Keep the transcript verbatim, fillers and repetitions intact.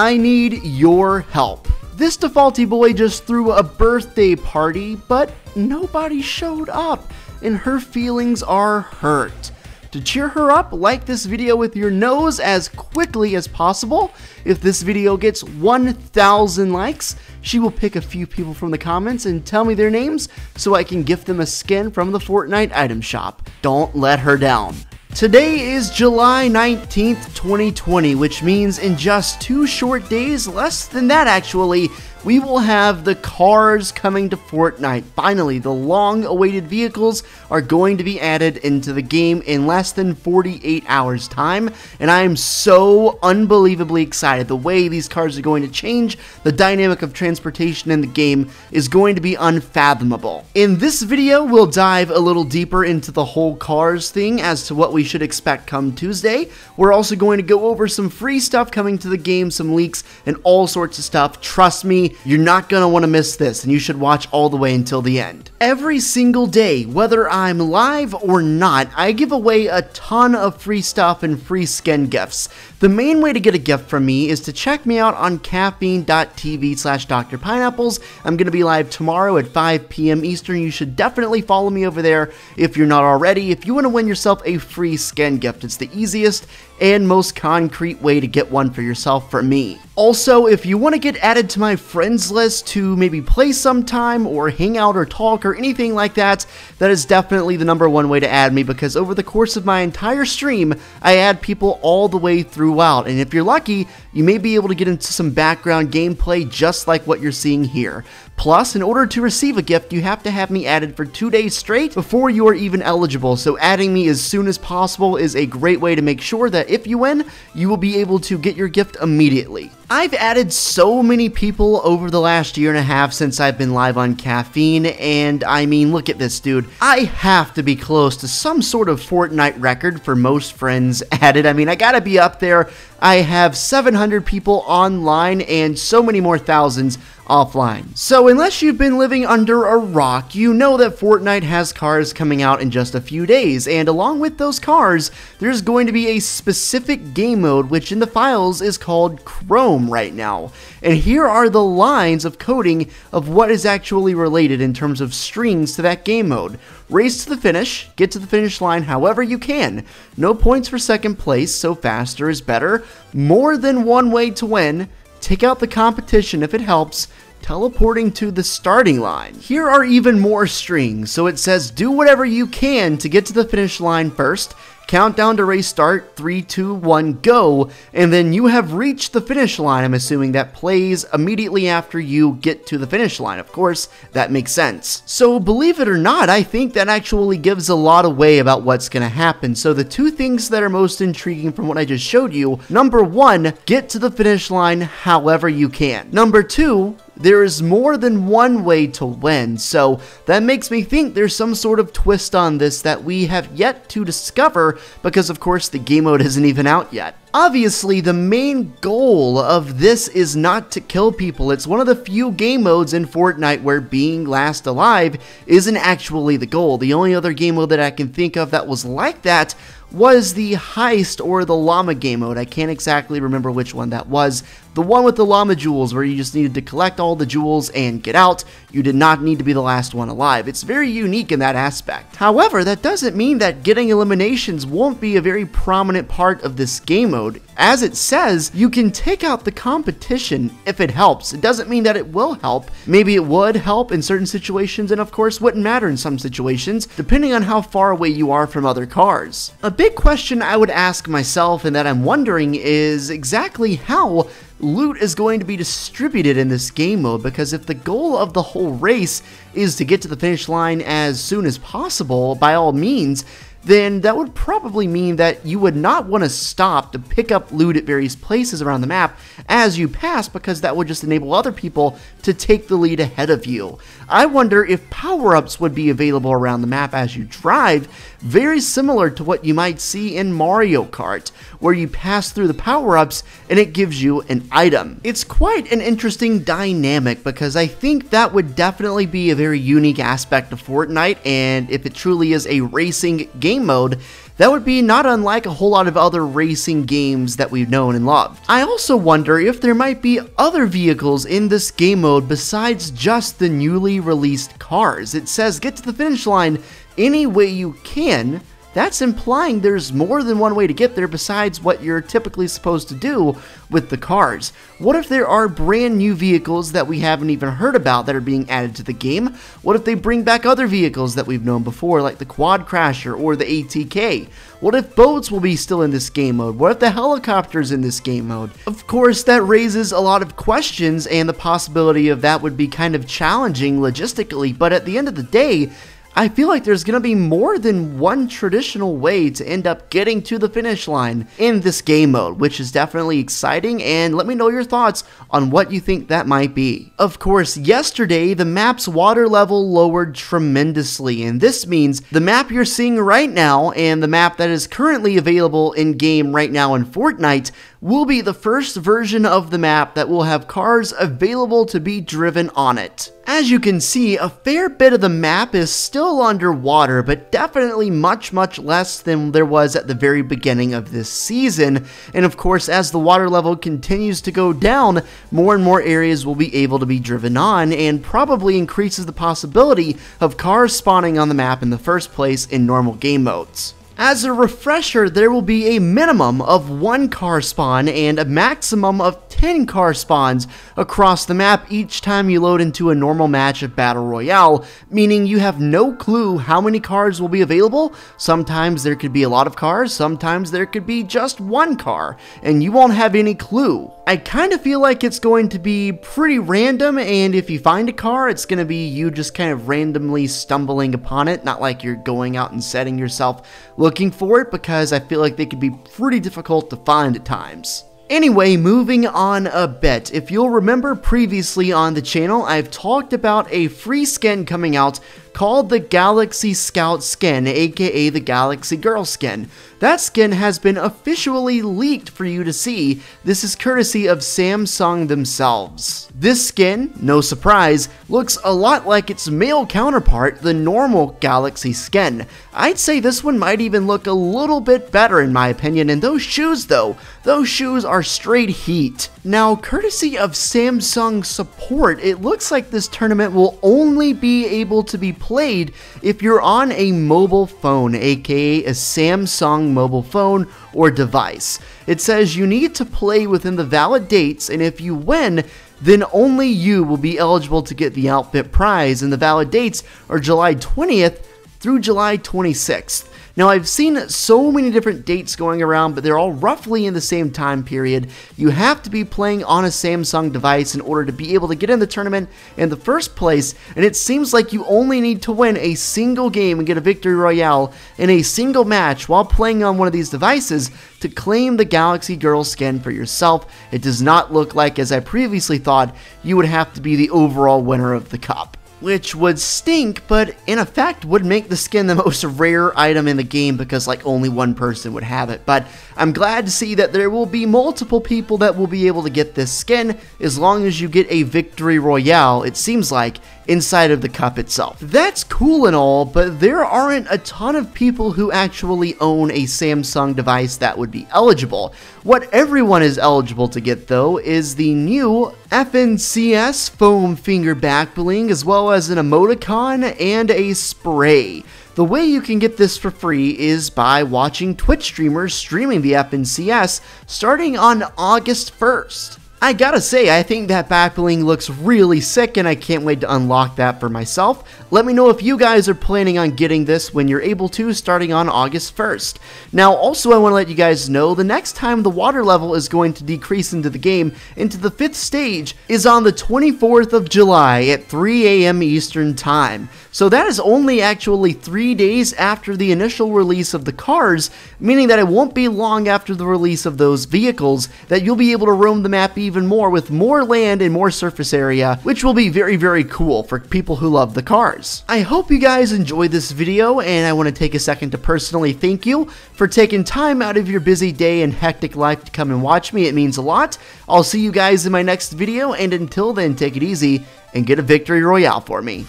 I need your help. This defaulty boy just threw a birthday party, but nobody showed up, and her feelings are hurt. To cheer her up, like this video with your nose as quickly as possible. If this video gets one thousand likes, she will pick a few people from the comments and tell me their names so I can gift them a skin from the Fortnite item shop. Don't let her down. Today is July nineteenth, twenty twenty, which means in just two short days, less than that actually, we will have the cars coming to Fortnite. Finally, the long-awaited vehicles are going to be added into the game in less than forty-eight hours time, and I am so unbelievably excited. The way these cars are going to change, the dynamic of transportation in the game is going to be unfathomable. In this video, we'll dive a little deeper into the whole cars thing as to what we should expect come Tuesday. We're also going to go over some free stuff coming to the game, some leaks, and all sorts of stuff. Trust me, you're not going to want to miss this, and you should watch all the way until the end. Every single day, whether I'm live or not, I give away a ton of free stuff and free skin gifts. The main way to get a gift from me is to check me out on caffeine dot t v slash Doctor Pineapples. I'm going to be live tomorrow at five p m Eastern. You should definitely follow me over there if you're not already. If you want to win yourself a free skin gift, it's the easiest and most concrete way to get one for yourself from me. Also, if you want to get added to my friends list to maybe play sometime or hang out or talk or anything like that, that is definitely the number one way to add me, because over the course of my entire stream, I add people all the way throughout. And if you're lucky, you may be able to get into some background gameplay just like what you're seeing here. Plus, in order to receive a gift, you have to have me added for two days straight before you are even eligible. So adding me as soon as possible is a great way to make sure that if you win, you will be able to get your gift immediately. I've added so many people over the last year and a half since I've been live on Caffeine, and I mean, look at this, dude. I have to be close to some sort of Fortnite record for most friends added. I mean, I gotta be up there. I have seven hundred people online and so many more thousands offline. So unless you've been living under a rock, you know that Fortnite has cars coming out in just a few days, and along with those cars, there's going to be a specific game mode which in the files is called Chrome right now. And here are the lines of coding of what is actually related in terms of strings to that game mode. Race to the finish, get to the finish line however you can. No points for second place, so faster is better. More than one way to win. Take out the competition if it helps. Teleporting to the starting line. Here are even more strings. So it says do whatever you can to get to the finish line first. Countdown to race start, three, two, one, go, and then you have reached the finish line. I'm assuming that plays immediately after you get to the finish line. Of course, that makes sense. So believe it or not, I think that actually gives a lot away about what's going to happen. So the two things that are most intriguing from what I just showed you, number one, get to the finish line however you can. Number two, there is more than one way to win, so that makes me think there's some sort of twist on this that we have yet to discover, because of course the game mode isn't even out yet. Obviously, the main goal of this is not to kill people. It's one of the few game modes in Fortnite where being last alive isn't actually the goal. The only other game mode that I can think of that was like that was the heist or the llama game mode. I can't exactly remember which one that was. The one with the llama jewels, where you just needed to collect all the jewels and get out. You did not need to be the last one alive. It's very unique in that aspect. However, that doesn't mean that getting eliminations won't be a very prominent part of this game mode. As it says, you can take out the competition if it helps. It doesn't mean that it will help. Maybe it would help in certain situations, and of course wouldn't matter in some situations, depending on how far away you are from other cars. A big question I would ask myself, and that I'm wondering, is exactly how loot is going to be distributed in this game mode, because if the goal of the whole race is to get to the finish line as soon as possible, by all means, then that would probably mean that you would not want to stop to pick up loot at various places around the map as you pass, because that would just enable other people to take the lead ahead of you. I wonder if power-ups would be available around the map as you drive, very similar to what you might see in Mario Kart, where you pass through the power-ups and it gives you an item. It's quite an interesting dynamic, because I think that would definitely be a very unique aspect of Fortnite, and if it truly is a racing game mode, That would be not unlike a whole lot of other racing games that we've known and loved. I also wonder if there might be other vehicles in this game mode besides just the newly released cars. It says get to the finish line any way you can. That's implying there's more than one way to get there besides what you're typically supposed to do with the cars. What if there are brand new vehicles that we haven't even heard about that are being added to the game? What if they bring back other vehicles that we've known before, like the Quad Crasher or the A T K? What if boats will be still in this game mode? What if the helicopter's in this game mode? Of course, that raises a lot of questions, and the possibility of that would be kind of challenging logistically, but at the end of the day, I feel like there's gonna be more than one traditional way to end up getting to the finish line in this game mode, which is definitely exciting, and let me know your thoughts on what you think that might be. Of course, yesterday, the map's water level lowered tremendously, and this means the map you're seeing right now and the map that is currently available in-game right now in Fortnite will be the first version of the map that will have cars available to be driven on it. As you can see, a fair bit of the map is still underwater, but definitely much, much less than there was at the very beginning of this season. And of course, as the water level continues to go down, more and more areas will be able to be driven on, and probably increases the possibility of cars spawning on the map in the first place in normal game modes. As a refresher, there will be a minimum of one car spawn and a maximum of ten car spawns across the map each time you load into a normal match of Battle Royale, meaning you have no clue how many cars will be available. Sometimes there could be a lot of cars, sometimes there could be just one car, and you won't have any clue. I kind of feel like it's going to be pretty random, and if you find a car, it's going to be you just kind of randomly stumbling upon it, not like you're going out and setting yourself looking for it, because I feel like they could be pretty difficult to find at times. Anyway, moving on a bit, if you'll remember previously on the channel, I've talked about a free skin coming out called the Galaxy Scout skin, aka the Galaxy Girl skin. That skin has been officially leaked for you to see. This is courtesy of Samsung themselves. This skin, no surprise, looks a lot like its male counterpart, the normal Galaxy skin. I'd say this one might even look a little bit better in my opinion, and those shoes though, those shoes are straight heat. Now, courtesy of Samsung support, it looks like this tournament will only be able to be played played if you're on a mobile phone, aka a Samsung mobile phone or device. It says you need to play within the valid dates, and if you win, then only you will be eligible to get the outfit prize, and the valid dates are July twentieth through July twenty-sixth. Now, I've seen so many different dates going around, but they're all roughly in the same time period. You have to be playing on a Samsung device in order to be able to get in the tournament in the first place, and it seems like you only need to win a single game and get a victory royale in a single match while playing on one of these devices to claim the Galaxy Girl skin for yourself. It does not look like, as I previously thought, you would have to be the overall winner of the cup, which would stink, but in effect would make the skin the most rare item in the game, because like only one person would have it. But I'm glad to see that there will be multiple people that will be able to get this skin, as long as you get a victory royale, it seems like, inside of the cup itself. That's cool and all, but there aren't a ton of people who actually own a Samsung device that would be eligible. What everyone is eligible to get though is the new F N C S foam finger back bling, as well as an emoticon and a spray. The way you can get this for free is by watching Twitch streamers streaming the F N C S starting on August first. I gotta say, I think that back bling looks really sick, and I can't wait to unlock that for myself. Let me know if you guys are planning on getting this when you're able to, starting on August first. Now, also, I want to let you guys know the next time the water level is going to decrease into the game, into the fifth stage, is on the twenty-fourth of July at three A M Eastern Time. So that is only actually three days after the initial release of the cars, meaning that it won't be long after the release of those vehicles that you'll be able to roam the map even more, with more land and more surface area, which will be very, very cool for people who love the cars. I hope you guys enjoyed this video, and I want to take a second to personally thank you for taking time out of your busy day and hectic life to come and watch me. It means a lot. I'll see you guys in my next video, and until then, take it easy and get a victory royale for me.